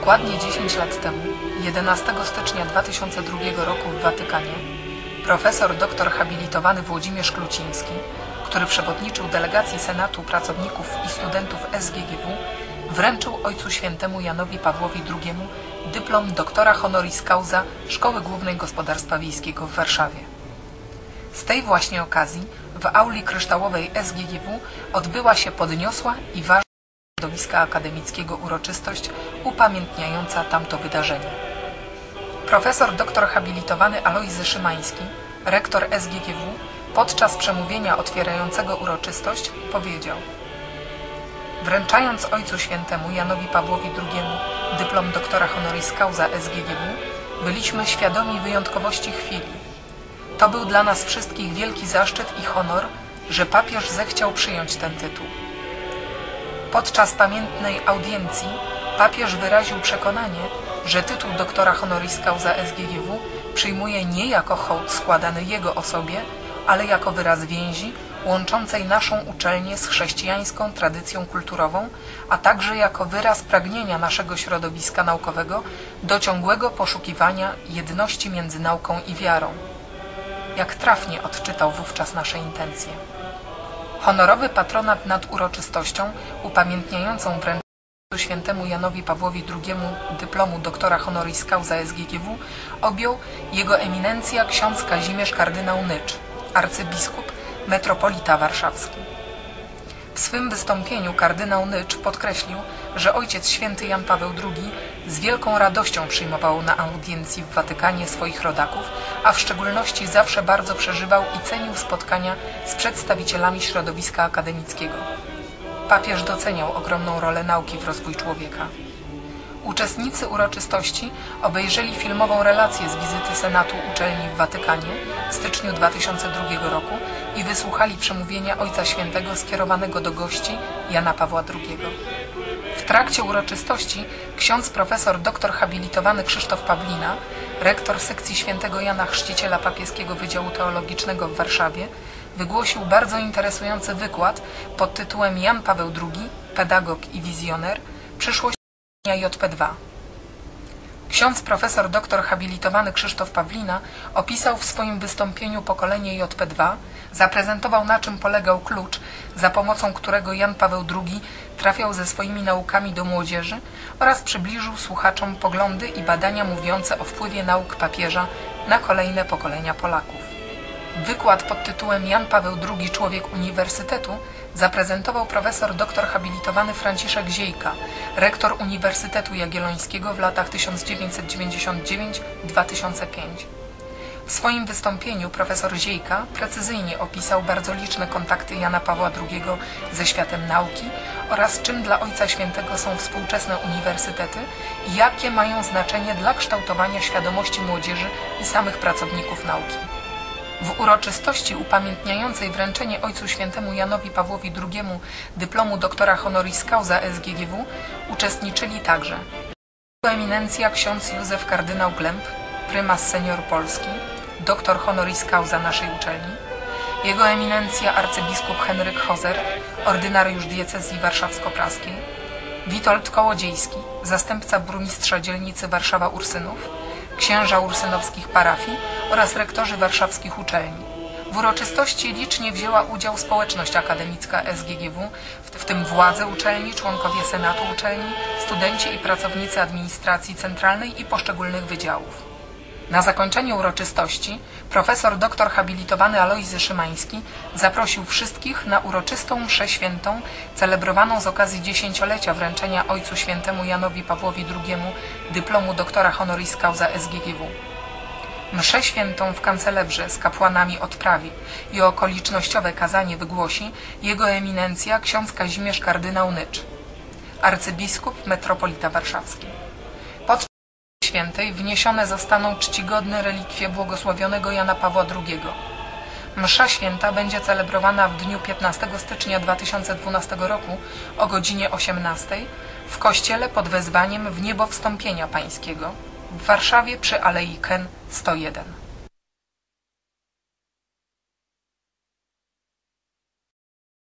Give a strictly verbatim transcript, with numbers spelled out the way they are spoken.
Dokładnie dziesięć lat temu, jedenastego stycznia dwa tysiące drugiego roku w Watykanie, profesor doktor habilitowany Włodzimierz Kluciński, który przewodniczył delegacji Senatu Pracowników i Studentów S G G W, wręczył Ojcu Świętemu Janowi Pawłowi drugiemu dyplom doktora honoris causa Szkoły Głównej Gospodarstwa Wiejskiego w Warszawie. Z tej właśnie okazji w Auli Kryształowej S G G W odbyła się podniosła i ważna dla środowiska akademickiego uroczystość upamiętniająca tamto wydarzenie. Profesor doktor habilitowany Alojzy Szymański, rektor S G G W, podczas przemówienia otwierającego uroczystość powiedział: wręczając Ojcu Świętemu Janowi Pawłowi drugiemu dyplom doktora honoris causa S G G W, byliśmy świadomi wyjątkowości chwili. To był dla nas wszystkich wielki zaszczyt i honor, że papież zechciał przyjąć ten tytuł. Podczas pamiętnej audiencji papież wyraził przekonanie, że tytuł doktora honoris causa S G G W przyjmuje nie jako hołd składany jego osobie, ale jako wyraz więzi łączącej naszą uczelnię z chrześcijańską tradycją kulturową, a także jako wyraz pragnienia naszego środowiska naukowego do ciągłego poszukiwania jedności między nauką i wiarą. Jak trafnie odczytał wówczas nasze intencje. Honorowy patronat nad uroczystością upamiętniającą wręczenie świętemu Janowi Pawłowi drugiemu dyplomu doktora honoris causa S G G W objął jego eminencja ksiądz Kazimierz kardynał Nycz, arcybiskup, metropolita warszawski. W swym wystąpieniu kardynał Nycz podkreślił, że Ojciec Święty Jan Paweł drugi z wielką radością przyjmował na audiencji w Watykanie swoich rodaków, a w szczególności zawsze bardzo przeżywał i cenił spotkania z przedstawicielami środowiska akademickiego. Papież doceniał ogromną rolę nauki w rozwoju człowieka. Uczestnicy uroczystości obejrzeli filmową relację z wizyty Senatu Uczelni w Watykanie w styczniu dwa tysiące drugiego roku i wysłuchali przemówienia Ojca Świętego skierowanego do gości Jana Pawła drugiego. W trakcie uroczystości ksiądz profesor doktor habilitowany Krzysztof Pawlina, rektor sekcji Świętego Jana Chrzciciela Papieskiego Wydziału Teologicznego w Warszawie, wygłosił bardzo interesujący wykład pod tytułem Jan Paweł drugi, pedagog i wizjoner, przyszłość J P dwa. Ksiądz profesor doktor habilitowany Krzysztof Pawlina opisał w swoim wystąpieniu pokolenie J P dwa, zaprezentował, na czym polegał klucz, za pomocą którego Jan Paweł drugi trafiał ze swoimi naukami do młodzieży, oraz przybliżył słuchaczom poglądy i badania mówiące o wpływie nauk papieża na kolejne pokolenia Polaków. Wykład pod tytułem Jan Paweł drugi, człowiek uniwersytetu zaprezentował profesor doktor habilitowany Franciszek Ziejka, rektor Uniwersytetu Jagiellońskiego w latach tysiąc dziewięćset dziewięćdziesiąt dziewięć do dwa tysiące pięć. W swoim wystąpieniu profesor Ziejka precyzyjnie opisał bardzo liczne kontakty Jana Pawła drugiego ze światem nauki oraz czym dla Ojca Świętego są współczesne uniwersytety i jakie mają znaczenie dla kształtowania świadomości młodzieży i samych pracowników nauki. W uroczystości upamiętniającej wręczenie Ojcu Świętemu Janowi Pawłowi drugiemu dyplomu doktora honoris causa S G G W uczestniczyli także Jego Eminencja ksiądz Józef kardynał Glemp, prymas senior Polski, doktor honoris causa naszej uczelni, Jego Eminencja arcybiskup Henryk Hozer, ordynariusz diecezji warszawsko-praskiej, Witold Kołodziejski, zastępca burmistrza dzielnicy Warszawa Ursynów, księża ursynowskich parafii oraz rektorzy warszawskich uczelni. W uroczystości licznie wzięła udział społeczność akademicka S G G W, w tym władze uczelni, członkowie Senatu Uczelni, studenci i pracownicy administracji centralnej i poszczególnych wydziałów. Na zakończenie uroczystości profesor doktor habilitowany Alojzy Szymański zaprosił wszystkich na uroczystą mszę świętą celebrowaną z okazji dziesięciolecia wręczenia Ojcu Świętemu Janowi Pawłowi drugiemu dyplomu doktora honoris causa S G G W. Mszę świętą w kancelebrze z kapłanami odprawi i okolicznościowe kazanie wygłosi Jego Eminencja ksiądz Kazimierz kardynał Nycz, arcybiskup metropolita warszawski. Świętej wniesione zostaną czcigodne relikwie błogosławionego Jana Pawła drugiego. Msza święta będzie celebrowana w dniu piętnastego stycznia dwa tysiące dwunastego roku o godzinie osiemnastej w kościele pod wezwaniem w niebo wstąpienia pańskiego w Warszawie przy Alei Ken sto jeden.